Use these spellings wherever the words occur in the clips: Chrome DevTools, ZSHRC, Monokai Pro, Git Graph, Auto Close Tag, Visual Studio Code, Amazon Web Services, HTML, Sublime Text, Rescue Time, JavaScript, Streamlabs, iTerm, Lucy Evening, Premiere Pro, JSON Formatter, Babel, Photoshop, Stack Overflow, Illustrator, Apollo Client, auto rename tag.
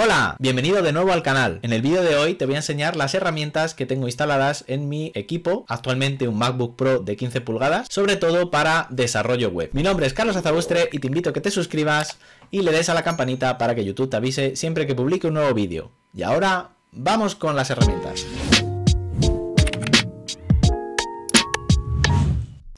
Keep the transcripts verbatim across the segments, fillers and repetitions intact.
¡Hola! Bienvenido de nuevo al canal. En el vídeo de hoy te voy a enseñar las herramientas que tengo instaladas en mi equipo, actualmente un MacBook Pro de quince pulgadas, sobre todo para desarrollo web. Mi nombre es Carlos Azaustre y te invito a que te suscribas y le des a la campanita para que YouTube te avise siempre que publique un nuevo vídeo. Y ahora, ¡vamos con las herramientas!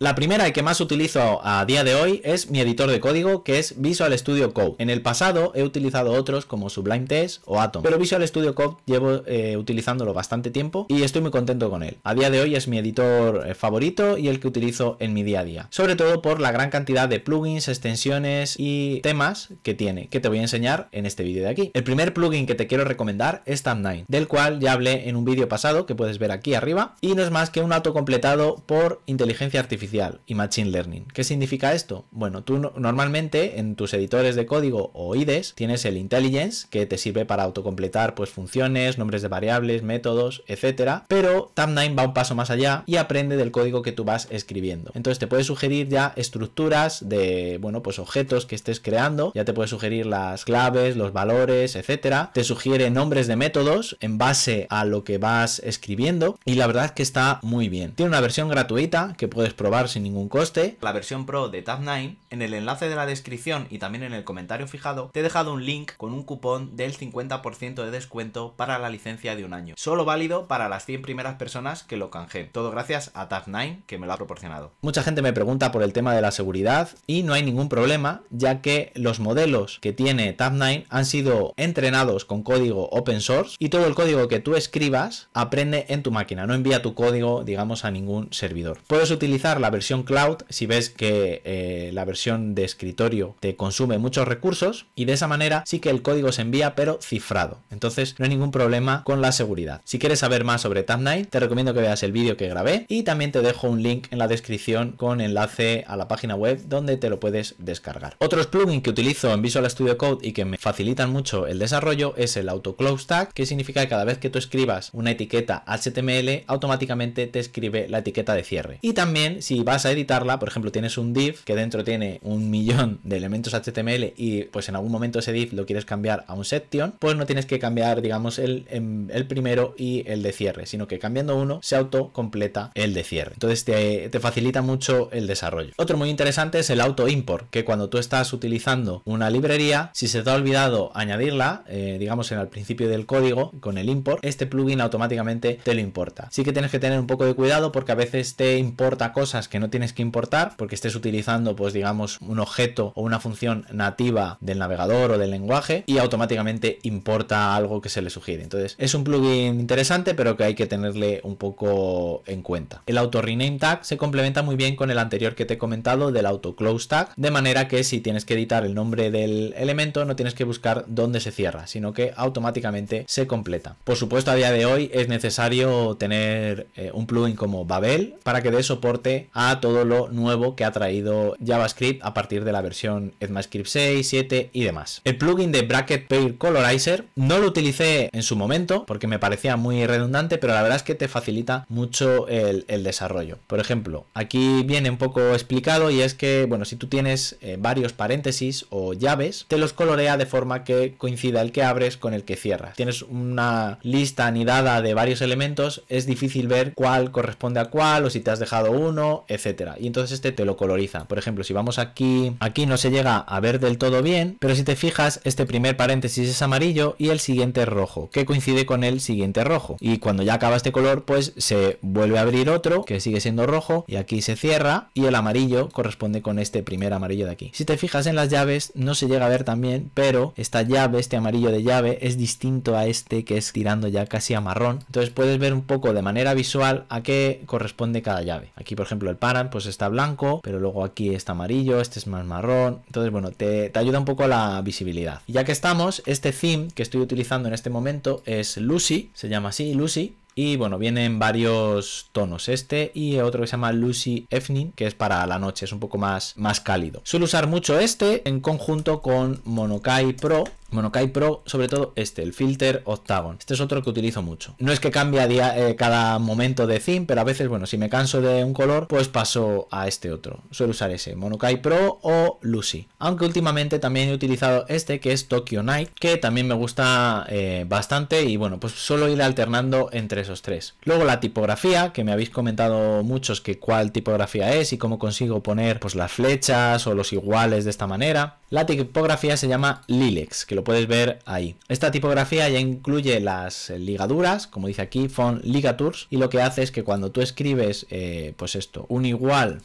La primera y que más utilizo a día de hoy es mi editor de código, que es Visual Studio Code. En el pasado he utilizado otros como Sublime Text o Atom, pero Visual Studio Code llevo eh, utilizándolo bastante tiempo y estoy muy contento con él. A día de hoy es mi editor favorito y el que utilizo en mi día a día, sobre todo por la gran cantidad de plugins, extensiones y temas que tiene, que te voy a enseñar en este vídeo de aquí. El primer plugin que te quiero recomendar es Tabnine, del cual ya hablé en un vídeo pasado que puedes ver aquí arriba, y no es más que un autocompletado por inteligencia artificial y Machine Learning. ¿Qué significa esto? Bueno, tú no, normalmente en tus editores de código o I D Es tienes el IntelliSense, que te sirve para autocompletar pues funciones, nombres de variables, métodos, etcétera. Pero Tabnine va un paso más allá y aprende del código que tú vas escribiendo. Entonces te puede sugerir ya estructuras de, bueno, pues objetos que estés creando, ya te puede sugerir las claves, los valores, etcétera. Te sugiere nombres de métodos en base a lo que vas escribiendo y la verdad es que está muy bien. Tiene una versión gratuita que puedes probar sin ningún coste. La versión Pro de Tabnine, en el enlace de la descripción y también en el comentario fijado, te he dejado un link con un cupón del cincuenta por ciento de descuento para la licencia de un año, solo válido para las cien primeras personas que lo canjeen. Todo gracias a Tabnine, que me lo ha proporcionado. Mucha gente me pregunta por el tema de la seguridad y no hay ningún problema, ya que los modelos que tiene Tabnine han sido entrenados con código open source y todo el código que tú escribas aprende en tu máquina, no envía tu código, digamos, a ningún servidor. Puedes utilizar la versión cloud si ves que eh, la versión de escritorio te consume muchos recursos, y de esa manera sí que el código se envía pero cifrado, entonces no hay ningún problema con la seguridad. Si quieres saber más sobre Tabnine te recomiendo que veas el vídeo que grabé y también te dejo un link en la descripción con enlace a la página web donde te lo puedes descargar. Otros plugins que utilizo en Visual Studio Code y que me facilitan mucho el desarrollo es el Auto Close Tag, que significa que cada vez que tú escribas una etiqueta H T M L automáticamente te escribe la etiqueta de cierre, y también si vas a editarla, por ejemplo, tienes un div que dentro tiene un millón de elementos H T M L y pues en algún momento ese div lo quieres cambiar a un section, pues no tienes que cambiar, digamos, el, el primero y el de cierre, sino que cambiando uno se autocompleta el de cierre. Entonces te, te facilita mucho el desarrollo. Otro muy interesante es el auto-import, que cuando tú estás utilizando una librería, si se te ha olvidado añadirla, eh, digamos, en el principio del código con el import, este plugin automáticamente te lo importa. Sí que tienes que tener un poco de cuidado porque a veces te importa cosas que no tienes que importar porque estés utilizando, pues digamos, un objeto o una función nativa del navegador o del lenguaje, y automáticamente importa algo que se le sugiere. Entonces es un plugin interesante pero que hay que tenerle un poco en cuenta. El auto rename tag se complementa muy bien con el anterior que te he comentado del auto close tag, de manera que si tienes que editar el nombre del elemento no tienes que buscar dónde se cierra, sino que automáticamente se completa. Por supuesto, a día de hoy es necesario tener eh, un plugin como Babel para que dé soporte a todo lo nuevo que ha traído JavaScript a partir de la versión ECMAScript seis, siete y demás. El plugin de Bracket Pair Colorizer no lo utilicé en su momento porque me parecía muy redundante, pero la verdad es que te facilita mucho el, el desarrollo. Por ejemplo, aquí viene un poco explicado, y es que, bueno, si tú tienes eh, varios paréntesis o llaves, te los colorea de forma que coincida el que abres con el que cierras. Tienes una lista anidada de varios elementos, es difícil ver cuál corresponde a cuál o si te has dejado uno, etcétera, y entonces este te lo coloriza. Por ejemplo, si vamos aquí, aquí no se llega a ver del todo bien, pero si te fijas, este primer paréntesis es amarillo y el siguiente es rojo, que coincide con el siguiente rojo, y cuando ya acaba este color pues se vuelve a abrir otro que sigue siendo rojo y aquí se cierra, y el amarillo corresponde con este primer amarillo de aquí. Si te fijas en las llaves no se llega a ver también, pero esta llave, este amarillo de llave, es distinto a este que es tirando ya casi a marrón, entonces puedes ver un poco de manera visual a qué corresponde cada llave. Aquí, por ejemplo, el parent pues está blanco, pero luego aquí está amarillo, este es más marrón. Entonces, bueno, te, te ayuda un poco la visibilidad. Y ya que estamos, este theme que estoy utilizando en este momento es Lucy, se llama así, Lucy. Y bueno, vienen varios tonos, este y otro que se llama Lucy Evening, que es para la noche, es un poco más, más cálido. Suelo usar mucho este en conjunto con Monokai Pro, Monokai Pro, sobre todo este, el Filter Octagon. Este es otro que utilizo mucho. No es que cambie a día, eh, cada momento de theme, pero a veces, bueno, si me canso de un color, pues paso a este otro. Suelo usar ese, Monokai Pro o Lucy. Aunque últimamente también he utilizado este, que es Tokyo Night, que también me gusta eh, bastante y, bueno, pues suelo ir alternando entre esos tres. Luego la tipografía, que me habéis comentado muchos que cuál tipografía es y cómo consigo poner, pues, las flechas o los iguales de esta manera. La tipografía se llama Lilex, que lo puedes ver ahí. Esta tipografía ya incluye las ligaduras, como dice aquí, font ligatures, y lo que hace es que cuando tú escribes, eh, pues esto, un igual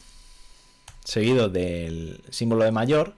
seguido del símbolo de mayor,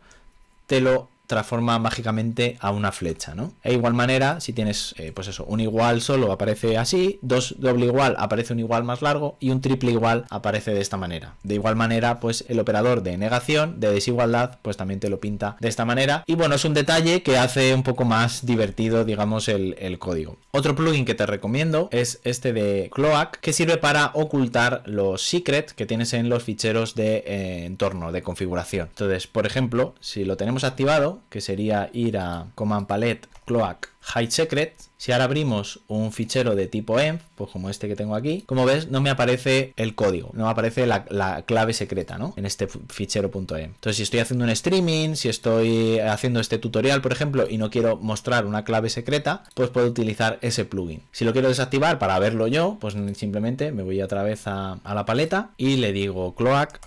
te lo transforma mágicamente a una flecha, ¿no? E igual manera, si tienes, eh, pues eso, un igual solo aparece así, dos doble igual aparece un igual más largo y un triple igual aparece de esta manera. De igual manera, pues el operador de negación, de desigualdad, pues también te lo pinta de esta manera. Y bueno, es un detalle que hace un poco más divertido, digamos, el, el código. Otro plugin que te recomiendo es este de Cloak, que sirve para ocultar los secrets que tienes en los ficheros de eh, entorno, de configuración. Entonces, por ejemplo, si lo tenemos activado, que sería ir a Command Palette, Cloak, Hide Secret. Si ahora abrimos un fichero de tipo env, pues como este que tengo aquí, como ves, no me aparece el código, no me aparece la, la clave secreta, ¿no? En este fichero punto env. Entonces, si estoy haciendo un streaming, si estoy haciendo este tutorial, por ejemplo, y no quiero mostrar una clave secreta, pues puedo utilizar ese plugin. Si lo quiero desactivar para verlo yo, pues simplemente me voy otra vez a, a la paleta y le digo Cloak,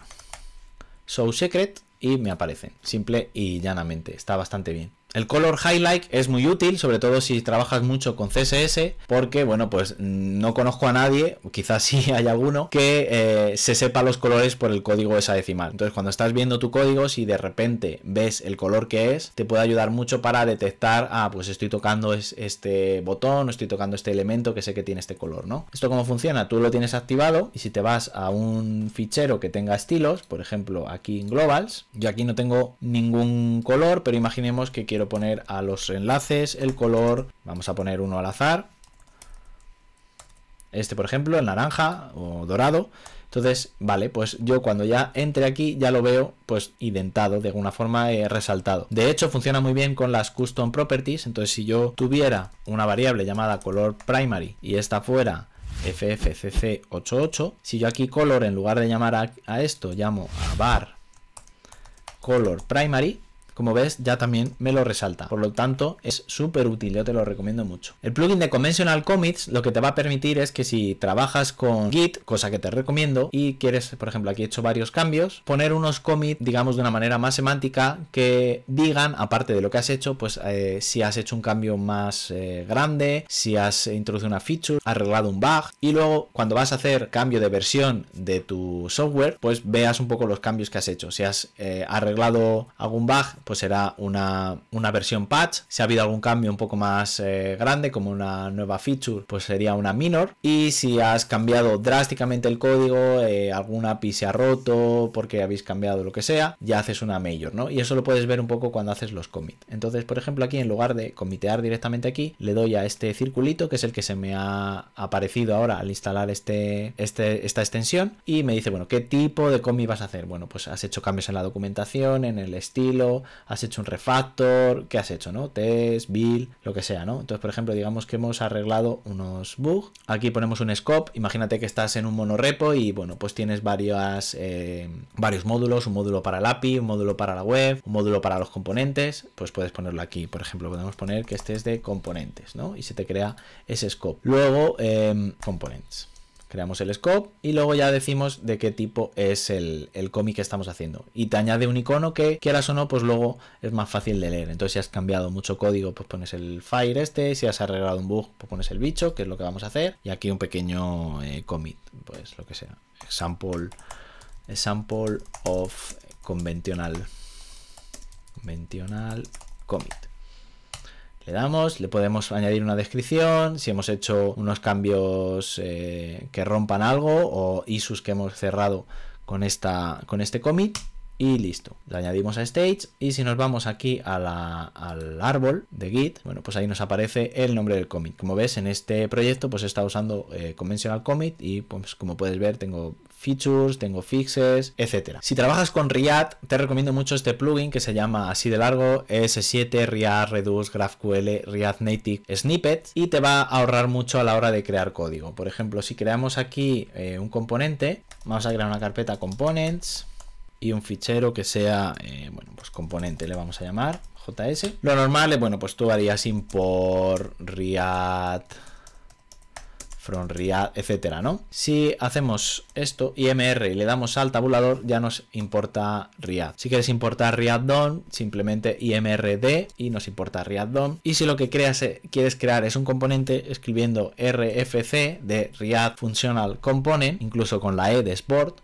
Show Secret, y me aparecen, simple y llanamente. Está bastante bien. El Color Highlight es muy útil, sobre todo si trabajas mucho con C S S, porque, bueno, pues no conozco a nadie, quizás sí hay alguno, que eh, se sepa los colores por el código hexadecimal. Entonces, cuando estás viendo tu código, si de repente ves el color que es, te puede ayudar mucho para detectar, ah, pues estoy tocando es, este botón, estoy tocando este elemento que sé que tiene este color, ¿no? ¿Esto cómo funciona? Tú lo tienes activado y si te vas a un fichero que tenga estilos, por ejemplo, aquí en Globals, yo aquí no tengo ningún color, pero imaginemos que quiero poner a los enlaces el color, vamos a poner uno al azar, este por ejemplo, el naranja o dorado. Entonces, vale, pues yo cuando ya entre aquí ya lo veo pues indentado, de alguna forma eh, resaltado. De hecho, funciona muy bien con las custom properties. Entonces, si yo tuviera una variable llamada color primary y esta fuera F F C C ochenta y ocho, si yo aquí color, en lugar de llamar a, a esto, llamo a var color primary, como ves, ya también me lo resalta. Por lo tanto, es súper útil, yo te lo recomiendo mucho. El plugin de Conventional Commits lo que te va a permitir es que si trabajas con Git, cosa que te recomiendo, y quieres, por ejemplo, aquí he hecho varios cambios, poner unos commits, digamos, de una manera más semántica, que digan, aparte de lo que has hecho, pues eh, si has hecho un cambio más eh, grande, si has introducido una feature, arreglado un bug, y luego cuando vas a hacer cambio de versión de tu software, pues veas un poco los cambios que has hecho. Si has eh, arreglado algún bug, pues será una, una versión patch. Si ha habido algún cambio un poco más eh, grande, como una nueva feature, pues sería una minor. Y si has cambiado drásticamente el código, eh, algún A P I se ha roto porque habéis cambiado lo que sea, ya haces una major, ¿no? Y eso lo puedes ver un poco cuando haces los commits. Entonces, por ejemplo, aquí en lugar de comitear directamente aquí, le doy a este circulito, que es el que se me ha aparecido ahora al instalar este, este, esta extensión, y me dice, bueno, ¿qué tipo de commit vas a hacer? Bueno, pues has hecho cambios en la documentación, en el estilo, has hecho un refactor, ¿qué has hecho? ¿No? Test, build, lo que sea, ¿no? Entonces, por ejemplo, digamos que hemos arreglado unos bugs. Aquí ponemos un scope. Imagínate que estás en un monorepo y, bueno, pues tienes varias, eh, varios módulos, un módulo para el A P I, un módulo para la web, un módulo para los componentes. Pues puedes ponerlo aquí. Por ejemplo, podemos poner que este es de componentes, ¿no? Y se te crea ese scope. Luego, eh, components. Creamos el scope y luego ya decimos de qué tipo es el, el commit que estamos haciendo. Y te añade un icono que, quieras o no, pues luego es más fácil de leer. Entonces, si has cambiado mucho código, pues pones el fire este. Si has arreglado un bug, pues pones el bicho, que es lo que vamos a hacer. Y aquí un pequeño eh, commit, pues lo que sea. Example, example of conventional, conventional commit. Le damos, le podemos añadir una descripción, si hemos hecho unos cambios eh, que rompan algo o issues que hemos cerrado con, esta, con este commit. y listo. Le añadimos a Stage y si nos vamos aquí a la, al árbol de Git, bueno, pues ahí nos aparece el nombre del commit. Como ves, en este proyecto pues he estado usando eh, conventional commit y pues como puedes ver tengo features, tengo fixes, etcétera. Si trabajas con React, te recomiendo mucho este plugin que se llama así de largo, E S siete React Redux GraphQL React Native Snippet, y te va a ahorrar mucho a la hora de crear código. Por ejemplo, si creamos aquí eh, un componente, vamos a crear una carpeta components y un fichero que sea, eh, bueno, pues componente le vamos a llamar, js. Lo normal es, bueno, pues tú harías import React from React, etcétera, ¿no? Si hacemos esto, I M R, y le damos al tabulador, ya nos importa React. Si quieres importar React D O M, simplemente I M R D y nos importa React D O M. Y si lo que creas, quieres crear es un componente, escribiendo R F C de React Functional Component, incluso con la E de Sport,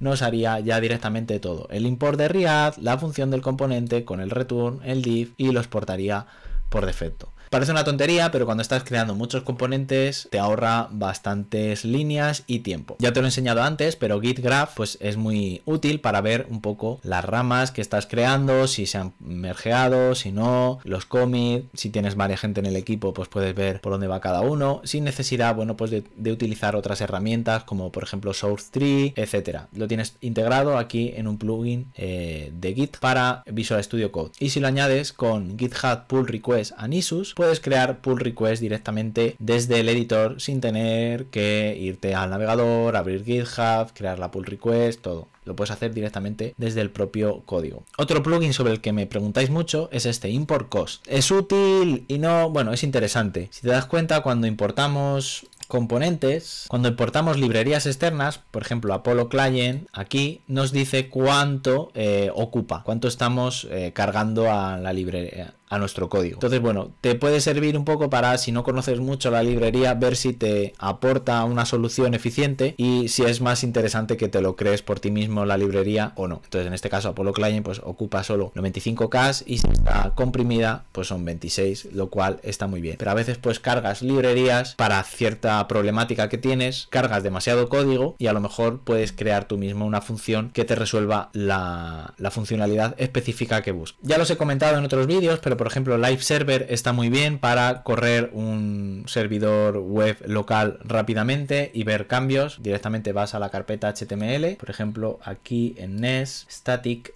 nos haría ya directamente todo. El import de React, la función del componente con el return, el div, y lo exportaría por defecto. Parece una tontería, pero cuando estás creando muchos componentes te ahorra bastantes líneas y tiempo. Ya te lo he enseñado antes, pero Git Graph pues, es muy útil para ver un poco las ramas que estás creando, si se han mergeado, si no, los commits, si tienes varias gente en el equipo, pues puedes ver por dónde va cada uno, sin necesidad, bueno, pues de, de utilizar otras herramientas como por ejemplo SourceTree, etcétera. Lo tienes integrado aquí en un plugin eh, de Git para Visual Studio Code. Y si lo añades con GitHub Pull Request and Issues, puedes crear pull request directamente desde el editor sin tener que irte al navegador, abrir GitHub, crear la pull request, todo. Lo puedes hacer directamente desde el propio código. Otro plugin sobre el que me preguntáis mucho es este, import cost. Es útil y no, bueno, es interesante. Si te das cuenta, cuando importamos componentes, cuando importamos librerías externas, por ejemplo Apollo Client, aquí nos dice cuánto eh, ocupa, cuánto estamos eh, cargando a la librería, a nuestro código. Entonces, bueno, te puede servir un poco para, si no conoces mucho la librería, ver si te aporta una solución eficiente y si es más interesante que te lo crees por ti mismo la librería o no. Entonces, en este caso, Apollo Client pues ocupa solo noventa y cinco K y si está comprimida, pues son veintiséis, lo cual está muy bien. Pero a veces pues cargas librerías para cierta problemática que tienes, cargas demasiado código y a lo mejor puedes crear tú mismo una función que te resuelva la, la funcionalidad específica que buscas. Ya los he comentado en otros vídeos, pero por ejemplo, Live Server está muy bien para correr un servidor web local rápidamente y ver cambios. Directamente vas a la carpeta H T M L, por ejemplo, aquí en Nest, Static.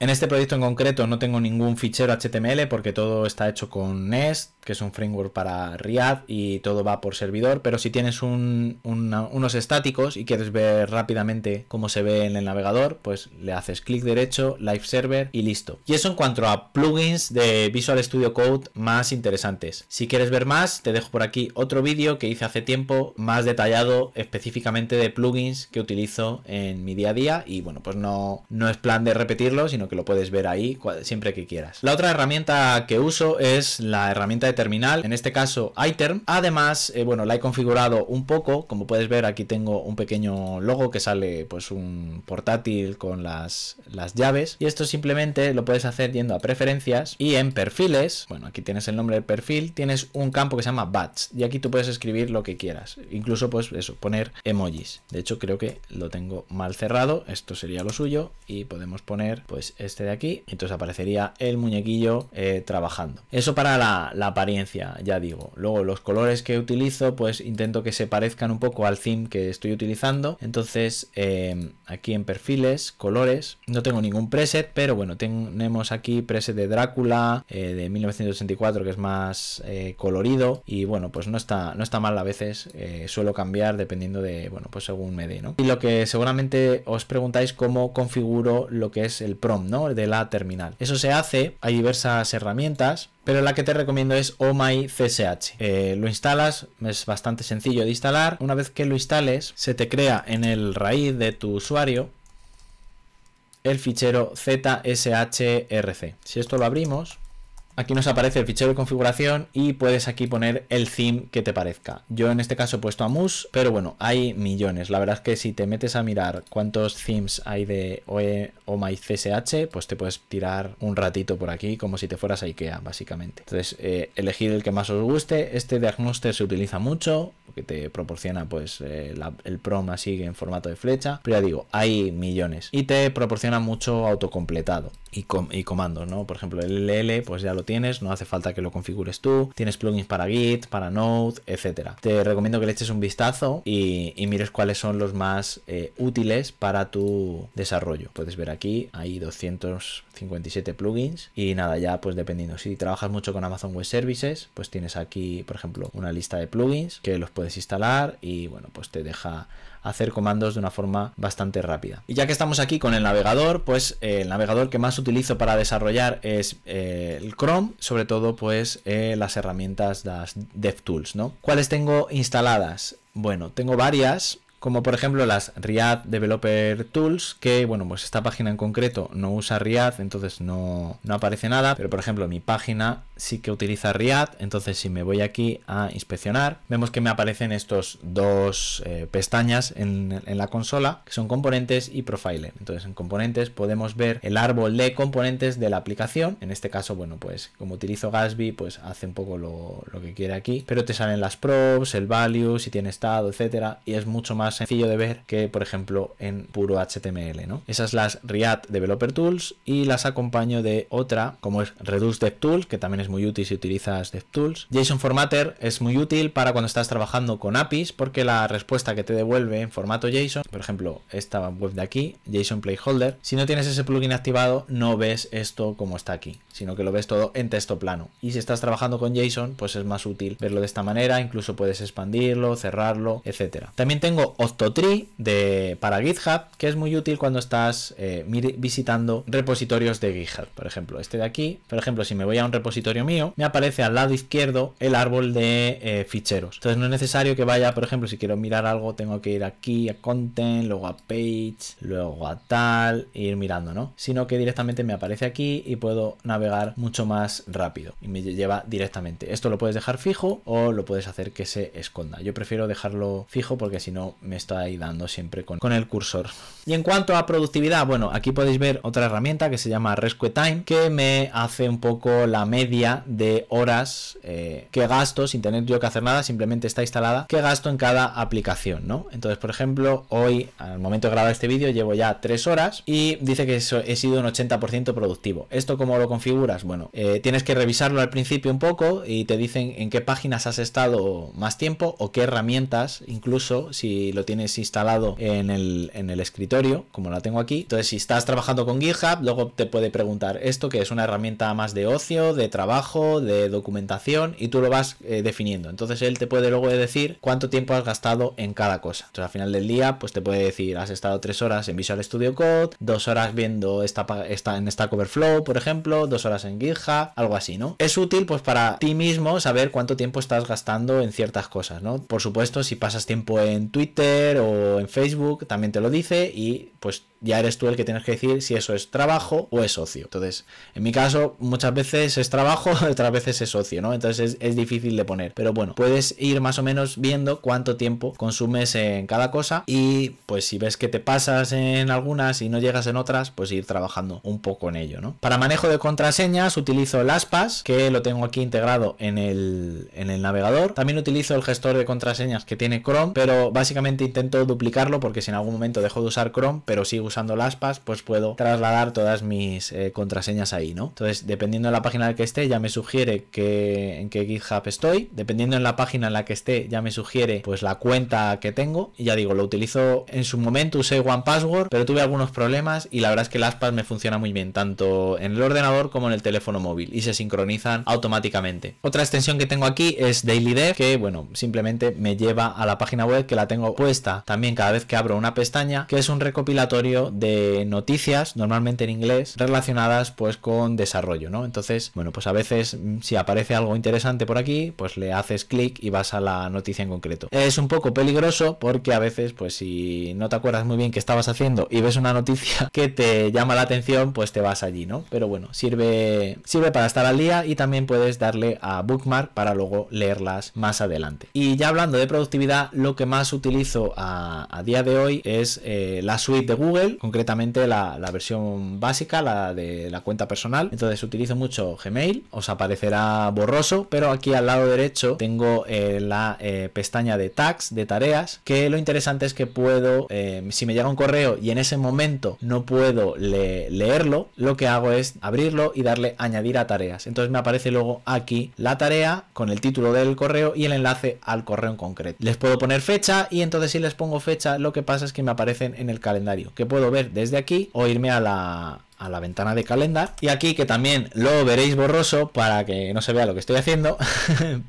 En este proyecto en concreto no tengo ningún fichero H T M L porque todo está hecho con Nest, que es un framework para React y todo va por servidor, pero si tienes un, una, unos estáticos y quieres ver rápidamente cómo se ve en el navegador, pues le haces clic derecho, Live Server y listo. Y eso en cuanto a plugins de Visual Studio Code más interesantes. Si quieres ver más, te dejo por aquí otro vídeo que hice hace tiempo, más detallado específicamente de plugins que utilizo en mi día a día y bueno, pues no, no es plan de repetirlo, sino que lo puedes ver ahí siempre que quieras. La otra herramienta que uso es la herramienta de terminal, en este caso iTerm. Además, eh, bueno, la he configurado un poco, como puedes ver aquí tengo un pequeño logo que sale pues un portátil con las, las llaves y esto simplemente lo puedes hacer yendo a preferencias y en perfiles, bueno, aquí tienes el nombre del perfil, tienes un campo que se llama batch y aquí tú puedes escribir lo que quieras, incluso pues eso, poner emojis. De hecho creo que lo tengo mal cerrado, esto sería lo suyo y podemos poner pues este de aquí, entonces aparecería el muñequillo eh, trabajando. Eso para la, la apariencia, ya digo. Luego los colores que utilizo, pues intento que se parezcan un poco al theme que estoy utilizando. Entonces eh, aquí en perfiles, colores, no tengo ningún preset, pero bueno, tenemos aquí preset de Drácula, eh, de mil novecientos ochenta y cuatro, que es más eh, colorido y bueno, pues no está, no está mal a veces, eh, suelo cambiar dependiendo de, bueno, pues según me dé, ¿no? Y lo que seguramente os preguntáis cómo configuro lo que es el prompt, ¿no? De la terminal. Eso se hace, hay diversas herramientas, pero la que te recomiendo es ohmycsh. Eh, lo instalas, es bastante sencillo de instalar. Una vez que lo instales, se te crea en el raíz de tu usuario el fichero zshrc. Si esto lo abrimos, Aquí nos aparece el fichero de configuración y puedes aquí poner el theme que te parezca. Yo en este caso he puesto a Moose, pero bueno, hay millones. La verdad es que si te metes a mirar cuántos themes hay de O E o MyCSH, pues te puedes tirar un ratito por aquí como si te fueras a IKEA, básicamente. Entonces, eh, elegir el que más os guste. Este de Agnoster se utiliza mucho, que te proporciona pues eh, la, el prom así en formato de flecha. Pero ya digo, hay millones. Y te proporciona mucho autocompletado y, com y comandos, ¿no? Por ejemplo, el L L, pues ya lo tienes, no hace falta que lo configures tú. Tienes plugins para Git, para Node, etcétera. Te recomiendo que le eches un vistazo y, y mires cuáles son los más eh, útiles para tu desarrollo. Puedes ver aquí, hay doscientos cincuenta y siete plugins y nada, ya pues dependiendo. Si trabajas mucho con Amazon Web Services, pues tienes aquí, por ejemplo, una lista de plugins que los puedes instalar y bueno, pues te deja hacer comandos de una forma bastante rápida. Y ya que estamos aquí con el navegador, pues eh, el navegador que más utilizo para desarrollar es eh, el Chrome, sobre todo pues eh, las herramientas las DevTools, ¿no? ¿Cuáles tengo instaladas? Bueno, tengo varias, como por ejemplo las React Developer Tools, que bueno, pues esta página en concreto no usa React, entonces no, no aparece nada, pero por ejemplo mi página sí que utiliza React, entonces si me voy aquí a inspeccionar, vemos que me aparecen estos dos eh, pestañas en, en la consola, que son componentes y profile. Entonces en componentes podemos ver el árbol de componentes de la aplicación. En este caso, bueno, pues como utilizo Gatsby, pues hace un poco lo, lo que quiere aquí, pero te salen las props, el value, si tiene estado, etcétera, y es mucho más sencillo de ver que por ejemplo en puro H T M L, ¿no? Esas las React Developer Tools, y las acompaño de otra como es Redux DevTools, que también es muy útil si utilizas DevTools. JSON Formatter es muy útil para cuando estás trabajando con A P Is, porque la respuesta que te devuelve en formato JSON, por ejemplo esta web de aquí, JSON Placeholder, si no tienes ese plugin activado no ves esto como está aquí, sino que lo ves todo en texto plano, y si estás trabajando con JSON pues es más útil verlo de esta manera, incluso puedes expandirlo, cerrarlo, etcétera. También tengo Octotree de, para GitHub, que es muy útil cuando estás eh, visitando repositorios de GitHub. Por ejemplo, este de aquí, por ejemplo, si me voy a un repositorio mío, me aparece al lado izquierdo el árbol de eh, ficheros. Entonces no es necesario que vaya, por ejemplo, si quiero mirar algo, tengo que ir aquí a Content, luego a Page, luego a tal, e ir mirando, ¿no? Sino que directamente me aparece aquí y puedo navegar mucho más rápido. Y me lleva directamente. Esto lo puedes dejar fijo o lo puedes hacer que se esconda. Yo prefiero dejarlo fijo porque si no me está ahí dando siempre con, con el cursor. Y en cuanto a productividad, bueno, aquí podéis ver otra herramienta que se llama Rescue Time, que me hace un poco la media de horas eh, que gasto sin tener yo que hacer nada, simplemente está instalada, que gasto en cada aplicación, ¿no? Entonces, por ejemplo, hoy, al momento de grabar este vídeo, llevo ya tres horas y dice que eso, he sido un ochenta por ciento productivo. ¿Esto cómo lo configuras? Bueno, eh, tienes que revisarlo al principio un poco y te dicen en qué páginas has estado más tiempo o qué herramientas, incluso si lo tienes instalado en el, en el escritorio, como la tengo aquí. Entonces, si estás trabajando con GitHub, luego te puede preguntar esto, que es una herramienta más de ocio, de trabajo, de documentación, y tú lo vas eh, definiendo. Entonces, él te puede luego decir cuánto tiempo has gastado en cada cosa. Entonces, al final del día, pues te puede decir, has estado tres horas en Visual Studio Code, dos horas viendo esta, esta en Stack Overflow, por ejemplo, dos horas en GitHub, algo así, ¿no? Es útil, pues, para ti mismo saber cuánto tiempo estás gastando en ciertas cosas, ¿no? Por supuesto, si pasas tiempo en Twitter o en Facebook, también te lo dice, y pues ya eres tú el que tienes que decir si eso es trabajo o es ocio. Entonces, en mi caso, muchas veces es trabajo, otras veces es ocio, ¿no? Entonces es, es difícil de poner, pero bueno, puedes ir más o menos viendo cuánto tiempo consumes en cada cosa, y pues si ves que te pasas en algunas y no llegas en otras, pues ir trabajando un poco en ello, ¿no? Para manejo de contraseñas utilizo LastPass, que lo tengo aquí integrado en el, en el navegador. También utilizo el gestor de contraseñas que tiene Chrome, pero básicamente intento duplicarlo, porque si en algún momento dejo de usar Chrome, pero sigo usando usando LastPass, pues puedo trasladar todas mis eh, contraseñas ahí, ¿no? Entonces, dependiendo de la página en la que esté, ya me sugiere que, en qué GitHub estoy. Dependiendo en la página en la que esté, ya me sugiere pues la cuenta que tengo. Y ya digo, lo utilizo en su momento, usé one password, pero tuve algunos problemas y la verdad es que LastPass me funciona muy bien, tanto en el ordenador como en el teléfono móvil, y se sincronizan automáticamente. Otra extensión que tengo aquí es Daily Dev, que bueno, simplemente me lleva a la página web, que la tengo puesta también cada vez que abro una pestaña, que es un recopilatorio diario de noticias, normalmente en inglés, relacionadas pues con desarrollo, ¿no? Entonces, bueno, pues a veces si aparece algo interesante por aquí, pues le haces clic y vas a la noticia en concreto. Es un poco peligroso porque a veces, pues si no te acuerdas muy bien qué estabas haciendo y ves una noticia que te llama la atención, pues te vas allí, ¿no? Pero bueno, sirve, sirve para estar al día, y también puedes darle a bookmark para luego leerlas más adelante. Y ya hablando de productividad, lo que más utilizo a, a día de hoy es eh, la suite de Google, concretamente la, la versión básica, la de la cuenta personal. Entonces utilizo mucho Gmail, os aparecerá borroso, pero aquí al lado derecho tengo eh, la eh, pestaña de tags, de tareas, que lo interesante es que puedo, eh, si me llega un correo y en ese momento no puedo le- leerlo, lo que hago es abrirlo y darle añadir a tareas. Entonces me aparece luego aquí la tarea con el título del correo y el enlace al correo en concreto. Les puedo poner fecha, y entonces si les pongo fecha, lo que pasa es que me aparecen en el calendario, que puedo ver desde aquí o irme a la... a la ventana de calendar. Y aquí, que también lo veréis borroso para que no se vea lo que estoy haciendo,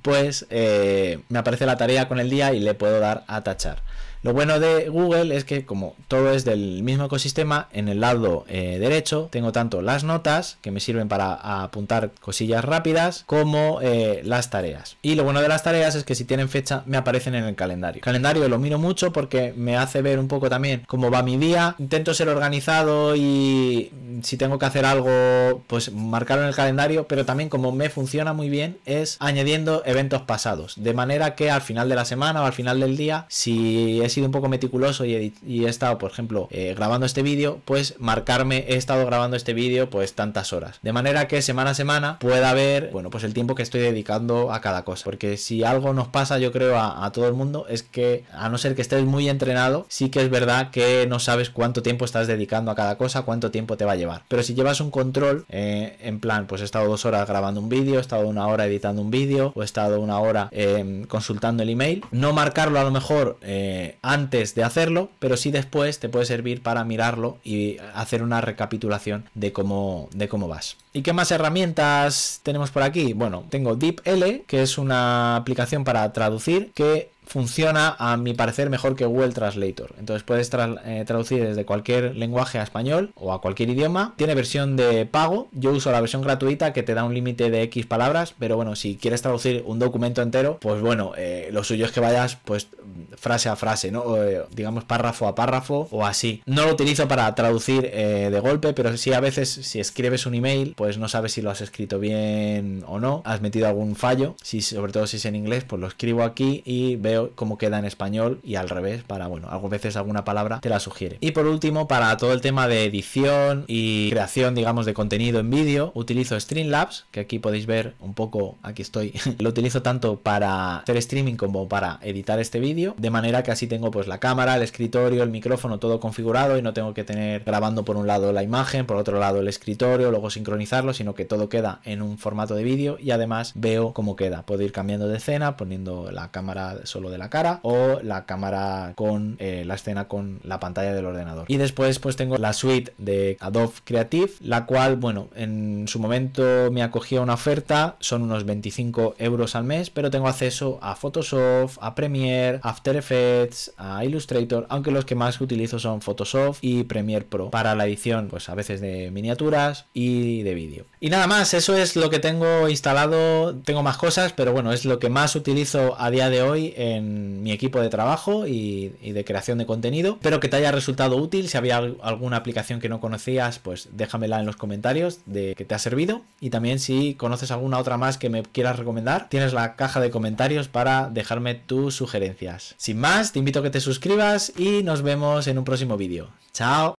pues eh, me aparece la tarea con el día y le puedo dar a tachar. Lo bueno de Google es que, como todo es del mismo ecosistema, en el lado eh, derecho tengo tanto las notas, que me sirven para apuntar cosillas rápidas, como eh, las tareas. Y lo bueno de las tareas es que si tienen fecha me aparecen en el calendario. El calendario lo miro mucho porque me hace ver un poco también cómo va mi día. Intento ser organizado y si tengo que hacer algo, pues marcarlo en el calendario, pero también, como me funciona muy bien, es añadiendo eventos pasados, de manera que al final de la semana o al final del día, si he sido un poco meticuloso y he, y he estado, por ejemplo, eh, grabando este vídeo, pues marcarme, he estado grabando este vídeo pues tantas horas, de manera que semana a semana pueda ver, bueno, pues el tiempo que estoy dedicando a cada cosa. Porque si algo nos pasa, yo creo, a, a todo el mundo, es que, a no ser que estés muy entrenado, sí que es verdad que no sabes cuánto tiempo estás dedicando a cada cosa, cuánto tiempo te va a llevar. Pero si llevas un control, eh, en plan, pues he estado dos horas grabando un vídeo, he estado una hora editando un vídeo, o he estado una hora eh, consultando el email, no marcarlo a lo mejor eh, antes de hacerlo, pero sí después te puede servir para mirarlo y hacer una recapitulación de cómo, de cómo vas. ¿Y qué más herramientas tenemos por aquí? Bueno, tengo DeepL, que es una aplicación para traducir que funciona, a mi parecer, mejor que Google Translator. Entonces puedes tra- eh, traducir desde cualquier lenguaje a español o a cualquier idioma. Tiene versión de pago. Yo uso la versión gratuita, que te da un límite de X palabras, pero bueno, si quieres traducir un documento entero, pues bueno, eh, lo suyo es que vayas pues frase a frase, ¿no? O, eh, digamos, párrafo a párrafo o así. No lo utilizo para traducir eh, de golpe, pero sí, a veces si escribes un email, pues no sabes si lo has escrito bien o no, has metido algún fallo. Si, sobre todo si es en inglés, pues lo escribo aquí y veo cómo queda en español, y al revés, para, bueno, algunas veces alguna palabra te la sugiere. Y por último, para todo el tema de edición y creación, digamos, de contenido en vídeo, utilizo Streamlabs, que aquí podéis ver un poco, aquí estoy, lo utilizo tanto para hacer streaming como para editar este vídeo, de manera que así tengo pues la cámara, el escritorio, el micrófono, todo configurado, y no tengo que tener grabando por un lado la imagen, por otro lado el escritorio, luego sincronizarlo, sino que todo queda en un formato de vídeo, y además veo cómo queda. Puedo ir cambiando de escena, poniendo la cámara solo de la cara, o la cámara con eh, la escena con la pantalla del ordenador. Y después pues tengo la suite de Adobe Creative, la cual, bueno, en su momento me acogía una oferta, son unos veinticinco euros al mes, pero tengo acceso a Photoshop, a Premiere, After Effects, a Illustrator, aunque los que más utilizo son Photoshop y Premiere Pro para la edición, pues a veces de miniaturas y de vídeo. Y nada más, eso es lo que tengo instalado. Tengo más cosas, pero bueno, es lo que más utilizo a día de hoy en en mi equipo de trabajo y, y de creación de contenido. Espero que te haya resultado útil. Si había alguna aplicación que no conocías, pues déjamela en los comentarios de que te ha servido, y también si conoces alguna otra más que me quieras recomendar, tienes la caja de comentarios para dejarme tus sugerencias. Sin más, te invito a que te suscribas y nos vemos en un próximo vídeo. ¡Chao!